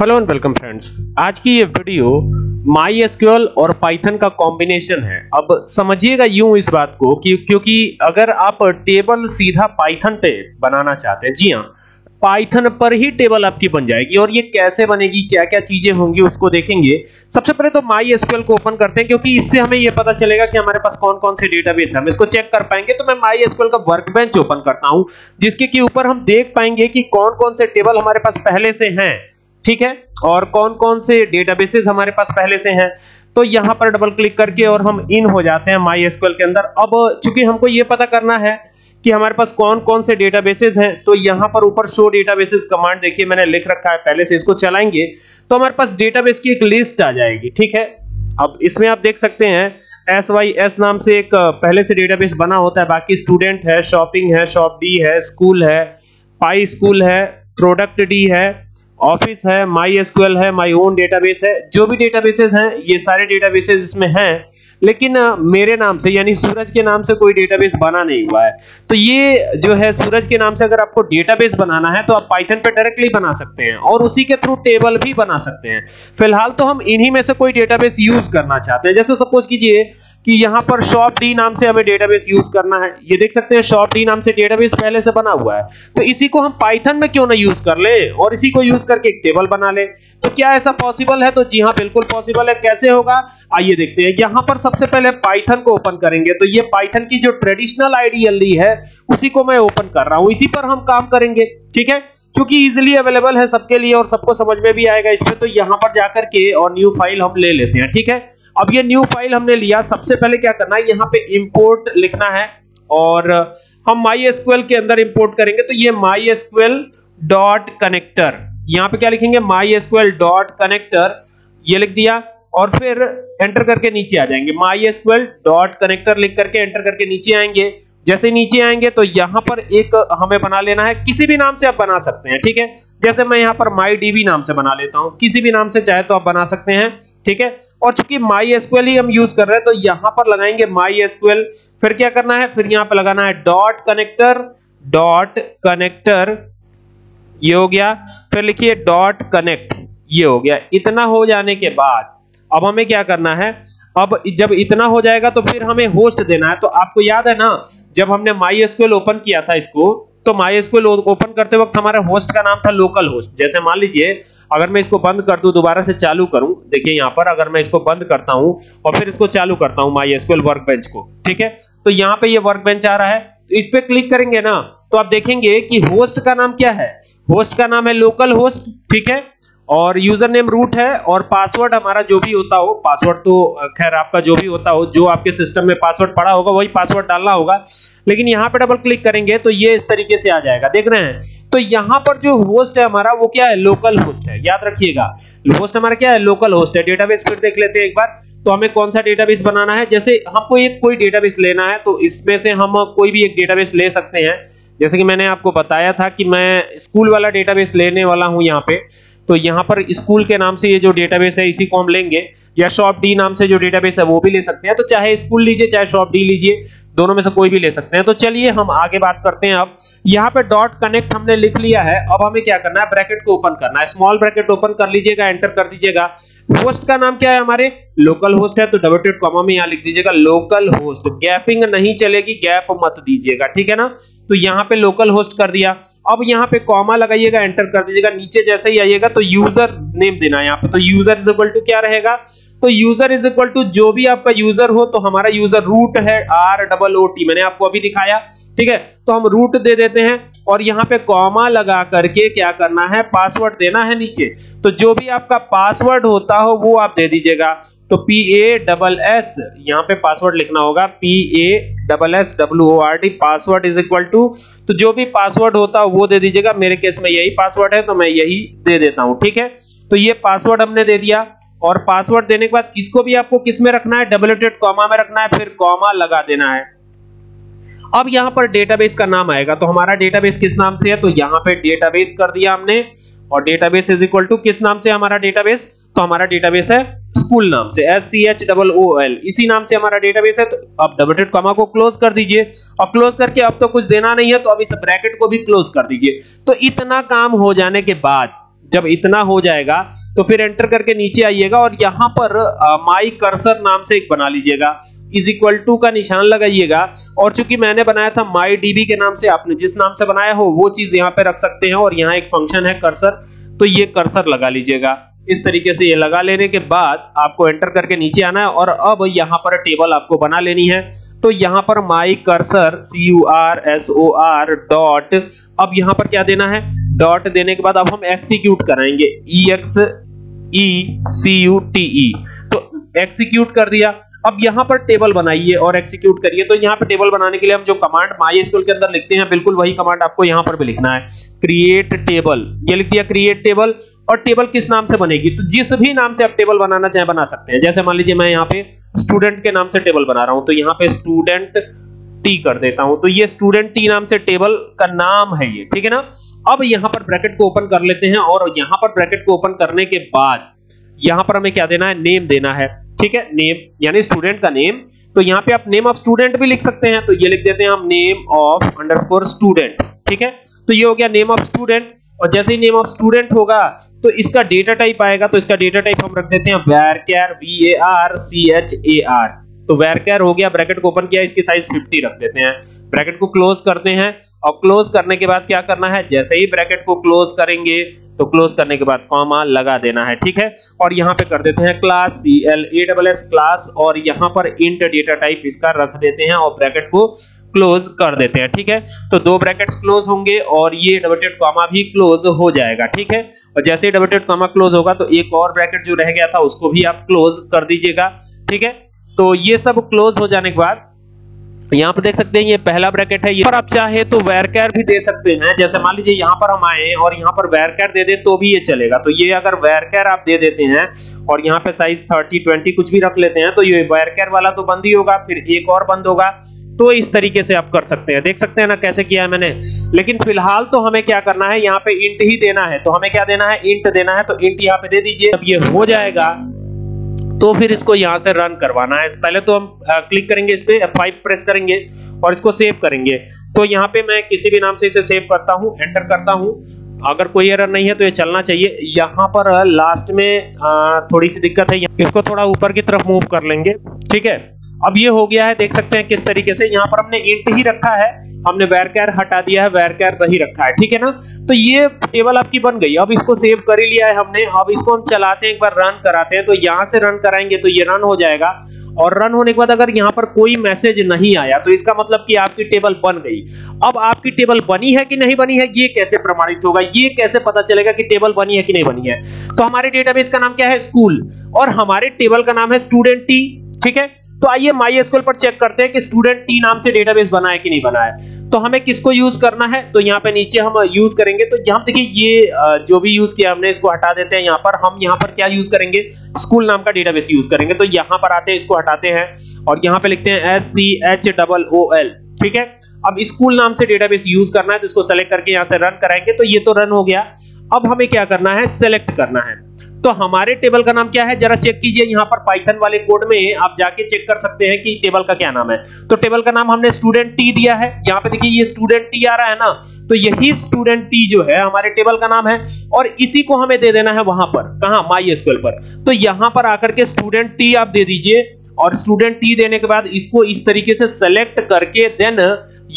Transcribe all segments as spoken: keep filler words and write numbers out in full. Hello and welcome friends, आज की ये वीडियो MySQL और Python का कॉम्बिनेशन है। अब समझिएगा यूं इस बात को कि क्योंकि अगर आप टेबल सीधा Python पे बनाना चाहते हैं, जी हाँ Python पर ही टेबल आपकी बन जाएगी। और ये कैसे बनेगी, क्या क्या चीजें होंगी, उसको देखेंगे। सबसे पहले तो MySQL को ओपन करते हैं क्योंकि इससे हमें ये पता चलेगा कि हमारे पास कौन कौन से डेटाबेस है, हम इसको चेक कर पाएंगे। तो मैं MySQL का वर्कबेंच ओपन करता हूं जिसके के ऊपर हम देख पाएंगे कि कौन कौन से टेबल हमारे पास पहले से हैं, ठीक है, और कौन कौन से डेटाबेसेस हमारे पास पहले से हैं। तो यहाँ पर डबल क्लिक करके और हम इन हो जाते हैं MySQL के अंदर। अब चूंकि हमको ये पता करना है कि हमारे पास कौन कौन से डेटाबेसेस हैं, तो यहाँ पर ऊपर शो डेटाबेसेस कमांड देखिए मैंने लिख रखा है पहले से, इसको चलाएंगे तो हमारे पास डेटाबेस की एक लिस्ट आ जाएगी, ठीक है। अब इसमें आप देख सकते हैं एस वाई एस नाम से एक पहले से डेटाबेस बना होता है, बाकी स्टूडेंट है, शॉपिंग है, शॉप डी है, स्कूल है, पाई स्कूल है, प्रोडक्ट डी है, ऑफिस है, MySQL है, माई ओन डेटाबेस है। जो भी डेटाबेसेस हैं ये सारे डेटाबेसेस इसमें हैं, लेकिन मेरे नाम से यानी सूरज के नाम से कोई डेटाबेस बना नहीं हुआ है। तो ये जो है सूरज के नाम से अगर आपको डेटाबेस बनाना है तो आप Python पे डायरेक्टली बना सकते हैं और उसी के थ्रू टेबल भी बना सकते हैं। फिलहाल तो हम इन्हीं में से कोई डेटाबेस यूज करना चाहते हैं। जैसे सपोज कीजिए कि यहाँ पर शॉप डी नाम से हमें डेटाबेस यूज करना है, ये देख सकते हैं शॉप डी नाम से डेटाबेस पहले से बना हुआ है, तो इसी को हम Python में क्यों ना यूज कर ले और इसी को यूज करके एक टेबल बना ले। तो क्या ऐसा पॉसिबल है? तो जी हाँ बिल्कुल पॉसिबल है। कैसे होगा आइए देखते हैं। यहाँ पर सबसे पहले Python को ओपन करेंगे, तो ये Python की जो ट्रेडिशनल आईडीएलई है उसी को मैं ओपन कर रहा हूँ, इसी पर हम काम करेंगे, ठीक है, क्योंकि इजीली अवेलेबल है सबके लिए और सबको समझ में भी आएगा इसमें। तो यहाँ पर जाकर के और न्यू फाइल हम ले लेते हैं, ठीक है। अब ये न्यू फाइल हमने लिया, सबसे पहले क्या करना है यहाँ पे इम्पोर्ट लिखना है और हम MySQL के अंदर इम्पोर्ट करेंगे। तो ये MySQL डॉट कनेक्टर, यहाँ पे क्या लिखेंगे MySQL डॉट कनेक्टर, ये लिख दिया और फिर एंटर करके नीचे आ जाएंगे। MySQL डॉट कनेक्टर लिख करके एंटर करके नीचे आएंगे। जैसे नीचे आएंगे तो यहाँ पर एक हमें बना लेना है, किसी भी नाम से आप बना सकते हैं, ठीक है। जैसे मैं यहाँ पर MyDB नाम से बना लेता हूँ, किसी भी नाम से चाहे तो आप बना सकते हैं, ठीक है। और चूंकि MySQL ही हम यूज कर रहे हैं तो यहाँ पर लगाएंगे MySQL, फिर क्या करना है, फिर यहाँ पर लगाना है डॉट कनेक्टर डॉट कनेक्टर, ये हो गया, फिर लिखिए डॉट कनेक्ट, ये हो गया। इतना हो जाने के बाद अब हमें क्या करना है, अब जब इतना हो जाएगा तो फिर हमें होस्ट देना है। तो आपको याद है ना जब हमने MySQL ओपन किया था इसको, तो MySQL ओपन करते वक्त हमारा होस्ट का नाम था लोकल होस्ट। जैसे मान लीजिए अगर मैं इसको बंद कर दूं, दोबारा से चालू करूं, देखिए यहाँ पर अगर मैं इसको बंद करता हूं और फिर इसको चालू करता हूं MySQL वर्कबेंच को, ठीक है, तो यहाँ पे ये वर्कबेंच आ रहा है, तो इस पे क्लिक करेंगे ना तो आप देखेंगे कि होस्ट का नाम क्या है, होस्ट का नाम है लोकल होस्ट, ठीक है, और यूजर नेम रूट है और पासवर्ड हमारा जो भी होता हो, पासवर्ड तो खैर आपका जो भी होता हो, जो आपके सिस्टम में पासवर्ड पड़ा होगा वही पासवर्ड डालना होगा। लेकिन यहाँ पे डबल क्लिक करेंगे तो ये इस तरीके से आ जाएगा, देख रहे हैं। तो यहाँ पर जो होस्ट है हमारा वो क्या है, लोकल होस्ट है, याद रखिएगा होस्ट हमारा क्या है, लोकल होस्ट है। डेटाबेस फिर देख लेते हैं एक बार, तो हमें कौन सा डेटाबेस बनाना है। जैसे हमको एक कोई डेटाबेस लेना है तो इसमें से हम कोई भी एक डेटाबेस ले सकते हैं। जैसे कि मैंने आपको बताया था कि मैं स्कूल वाला डेटाबेस लेने वाला हूं यहाँ पे, तो यहाँ पर स्कूल के नाम से ये जो डेटाबेस है इसी को हम लेंगे, या शॉप डी नाम से जो डेटाबेस है वो भी ले सकते हैं। तो चाहे स्कूल लीजिए चाहे शॉप डी लीजिए, दोनों में से कोई भी ले सकते हैं। तो चलिए हम आगे बात करते हैं। अब यहाँ पे डॉट कनेक्ट हमने लिख लिया है, अब हमें क्या करना है, ब्रैकेट को ओपन करना है, स्मॉल ब्रैकेट ओपन कर लीजिएगा, एंटर कर दीजिएगा। होस्ट का नाम क्या है हमारे, लोकल होस्ट है, तो डबल डॉट कॉमा में यहाँ लिख दीजिएगा लोकल होस्ट, गैपिंग नहीं चलेगी, गैप मत दीजिएगा, ठीक है ना। तो यहाँ पे लोकल होस्ट कर दिया, अब यहाँ पे कॉमा लगाइएगा, एंटर कर दीजिएगा। नीचे जैसे ही आइएगा तो यूजर नेम देना है यहाँ पे, तो यूजर इज इक्वल टू क्या रहेगा, तो यूजर इज इक्वल टू जो भी आपका यूजर हो, तो हमारा यूजर रूट है, आर डबल ओ टी, मैंने आपको अभी दिखाया, ठीक है। तो हम रूट दे देते हैं और यहाँ पे कॉमा लगा करके क्या करना है, पासवर्ड देना है नीचे, तो जो भी आपका पासवर्ड होता हो वो आप दे दीजिएगा। तो पी ए डबल एस, यहाँ पे पासवर्ड लिखना होगा, P A double S W O R D, password is equal to, तो जो भी पासवर्ड होता हो वो दे दीजिएगा। मेरे केस में यही पासवर्ड है तो मैं यही दे देता हूँ, ठीक है। तो ये पासवर्ड हमने दे दिया और पासवर्ड देने के बाद इसको भी आपको किस में रखना है, डबल डॉट कॉमा में रखना है, फिर कॉमा लगा देना है। अब यहाँ पर डेटाबेस का नाम आएगा, तो हमारा डेटाबेस किस नाम से है, तो यहाँ पे डेटाबेस कर दिया हमने, और डेटाबेस इज इक्वल टू किस नाम से हमारा डेटाबेस, तो हमारा डेटाबेस है स्कूल नाम से, S C H double O L, इसी नाम से हमारा डेटाबेस है। तो अब डबल डॉट कॉमा को क्लोज कर दीजिए और क्लोज करके अब तो कुछ देना नहीं है, तो अब इस ब्रैकेट को भी क्लोज कर दीजिए। तो इतना काम हो जाने के बाद जब इतना हो जाएगा तो फिर एंटर करके नीचे आइएगा और यहाँ पर माई कर्सर नाम से एक बना लीजिएगा, इज इक्वल टू का निशान लगाइएगा। और चूंकि मैंने बनाया था माई डीबी के नाम से, आपने जिस नाम से बनाया हो वो चीज यहाँ पे रख सकते हैं। और यहाँ एक फंक्शन है कर्सर, तो ये कर्सर लगा लीजिएगा। इस तरीके से ये लगा लेने के बाद आपको एंटर करके नीचे आना है और अब यहाँ पर टेबल आपको बना लेनी है। तो यहाँ पर my cursor C U R S O R dot, अब यहाँ पर क्या देना है, डॉट देने के बाद अब हम एक्सिक्यूट कराएंगे, E X E C U T E. तो एक्सिक्यूट कर दिया। अब यहाँ पर टेबल बनाइए और एक्सिक्यूट करिए। तो यहाँ पर टेबल बनाने के लिए हम जो कमांड माईएसक्यूएल के अंदर लिखते हैं बिल्कुल वही कमांड आपको यहाँ पर भी लिखना है। क्रिएट टेबल, ये लिख दिया क्रिएट टेबल। और टेबल किस नाम से बनेगी, तो जिस भी नाम से आप टेबल बनाना चाहे बना सकते हैं। जैसे मान लीजिए मैं यहाँ पे स्टूडेंट के नाम से टेबल बना रहा हूँ, तो यहाँ पे स्टूडेंट टी कर देता हूं। तो ये स्टूडेंट टी नाम से टेबल का नाम है ये, ठीक है ना। अब यहाँ पर ब्रैकेट को ओपन कर लेते हैं और यहाँ पर ब्रैकेट को ओपन करने के बाद यहाँ पर हमें क्या देना है, नेम देना है, ठीक है। नेम यानी स्टूडेंट का नेम। तो यहाँ पे आप नेम ऑफ स्टूडेंट भी लिख सकते हैं, तो ये लिख देते हैं हम नेम ऑफ अंडरस्कोर स्टूडेंट, ठीक है। तो ये हो गया नेम ऑफ स्टूडेंट। और जैसे ही नेम ऑफ स्टूडेंट होगा तो इसका डेटा टाइप आएगा, तो इसका डेटा टाइप हम रख देते हैं varchar, V A R C H A R. तो varchar हो गया, ब्रैकेट को ओपन किया, इसकी साइज फिफ्टी रख देते हैं, ब्रैकेट को क्लोज करते हैं। और क्लोज करने के बाद क्या करना है, जैसे ही ब्रैकेट को क्लोज करेंगे तो क्लोज करने के बाद कॉमा लगा देना है, ठीक है। और यहाँ पे कर देते हैं class C L A double S class, और यहाँ पर इंट डेटा टाइप इसका रख देते हैं और ब्रैकेट को क्लोज कर देते हैं, ठीक है। तो दो ब्रैकेट्स क्लोज होंगे और ये डबल कॉमा भी क्लोज हो जाएगा, ठीक है। और जैसे ही डबल कॉमा क्लोज होगा तो एक और ब्रैकेट जो रह गया था उसको भी आप क्लोज कर दीजिएगा, ठीक है। तो ये सब क्लोज हो जाने के बाद यहाँ पर देख सकते हैं ये पहला ब्रैकेट है। ये पर आप चाहे तो varchar भी दे सकते हैं। जैसे मान लीजिए यहाँ पर हम आए और यहाँ पर varchar दे दे तो भी ये चलेगा। तो ये अगर varchar आप दे देते हैं और यहाँ पे साइज थर्टी ट्वेंटी कुछ भी रख लेते हैं तो ये varchar वाला तो बंद ही होगा, फिर एक और बंद होगा। तो इस तरीके से आप कर सकते हैं, देख सकते हैं ना कैसे किया है मैंने। लेकिन फिलहाल तो हमें क्या करना है, यहाँ पे इंट ही देना है। तो हमें क्या देना है, इंट देना है, तो इंट यहाँ पे दे दीजिए। अब ये हो जाएगा तो फिर इसको यहाँ से रन करवाना है। पहले तो हम क्लिक करेंगे इस पे, एफ फाइव प्रेस करेंगे और इसको सेव करेंगे। तो यहाँ पे मैं किसी भी नाम से इसे सेव करता हूँ, एंटर करता हूँ। अगर कोई एरर नहीं है तो ये चलना चाहिए। यहाँ पर लास्ट में थोड़ी सी दिक्कत है, इसको थोड़ा ऊपर की तरफ मूव कर लेंगे, ठीक है। अब ये हो गया है, देख सकते हैं किस तरीके से। यहाँ पर हमने इंट ही रखा है, हमने varchar हटा दिया है, varchar नहीं रखा है, ठीक है ना। तो ये टेबल आपकी बन गई। अब इसको सेव कर ही लिया है हमने। अब इसको हम चलाते हैं, एक बार रन कराते हैं। तो यहाँ से रन कराएंगे तो ये रन हो जाएगा। और रन होने के बाद अगर यहाँ पर कोई मैसेज नहीं आया तो इसका मतलब कि आपकी टेबल बन गई। अब आपकी टेबल बनी है कि नहीं बनी है ये कैसे प्रमाणित होगा, ये कैसे पता चलेगा कि टेबल बनी है कि नहीं बनी है। तो हमारे डेटाबेस का नाम क्या है, स्कूल, और हमारे टेबल का नाम है स्टूडेंट टी, ठीक है। तो आइए MySQL पर चेक करते हैं कि स्टूडेंट टी नाम से डेटाबेस बना है कि नहीं बना है। तो हमें किसको यूज करना है, तो यहाँ पे नीचे हम यूज करेंगे। तो यहाँ देखिए ये जो भी यूज किया हमने इसको हटा देते हैं। यहाँ पर हम यहाँ पर क्या यूज करेंगे, स्कूल नाम का डेटाबेस यूज करेंगे। तो यहाँ पर आते हैं, इसको हटाते हैं और यहाँ पे लिखते हैं S C H double O L, ठीक है। अब स्कूल नाम से डेटाबेस यूज करना है तो इसको सेलेक्ट करके यहाँ से रन कराएंगे। तो ये तो रन हो गया। अब हमें क्या करना है, सेलेक्ट करना है। तो हमारे टेबल का नाम क्या है, जरा चेक कीजिए। यहाँ पर पाइथन वाले कोड में आप जाके चेक कर सकते हैं कि टेबल का क्या नाम है। तो टेबल का नाम हमने स्टूडेंट टी दिया है। यहाँ पे देखिए ये स्टूडेंट टी आ रहा है ना, तो यही स्टूडेंट टी जो है हमारे टेबल का नाम है। और इसी को हमें दे देना है वहां पर, कहां, MySQL पर। तो यहाँ पर आकर के स्टूडेंट टी आप दे दीजिए और स्टूडेंट टी देने के बाद इसको इस तरीके से सेलेक्ट करके देन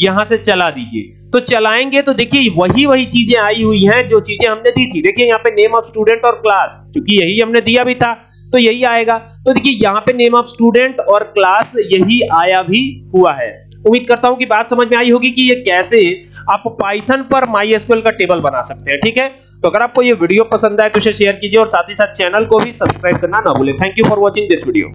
यहां से चला दीजिए। तो चलाएंगे तो देखिए वही वही चीजें आई हुई हैं जो चीजें हमने दी थी। देखिए यहाँ पे नेम ऑफ स्टूडेंट और क्लास, क्योंकि यही हमने दिया भी था तो यही आएगा। तो देखिए यहाँ पे नेम ऑफ स्टूडेंट और क्लास यही आया भी हुआ है। उम्मीद करता हूं कि बात समझ में आई होगी कि ये कैसे आप पाइथन पर MySQL का टेबल बना सकते हैं, ठीक है। तो अगर आपको ये वीडियो पसंद आए तो शेयर कीजिए और साथ ही साथ चैनल को भी सब्सक्राइब करना ना भूलें। Thank you for watching this video.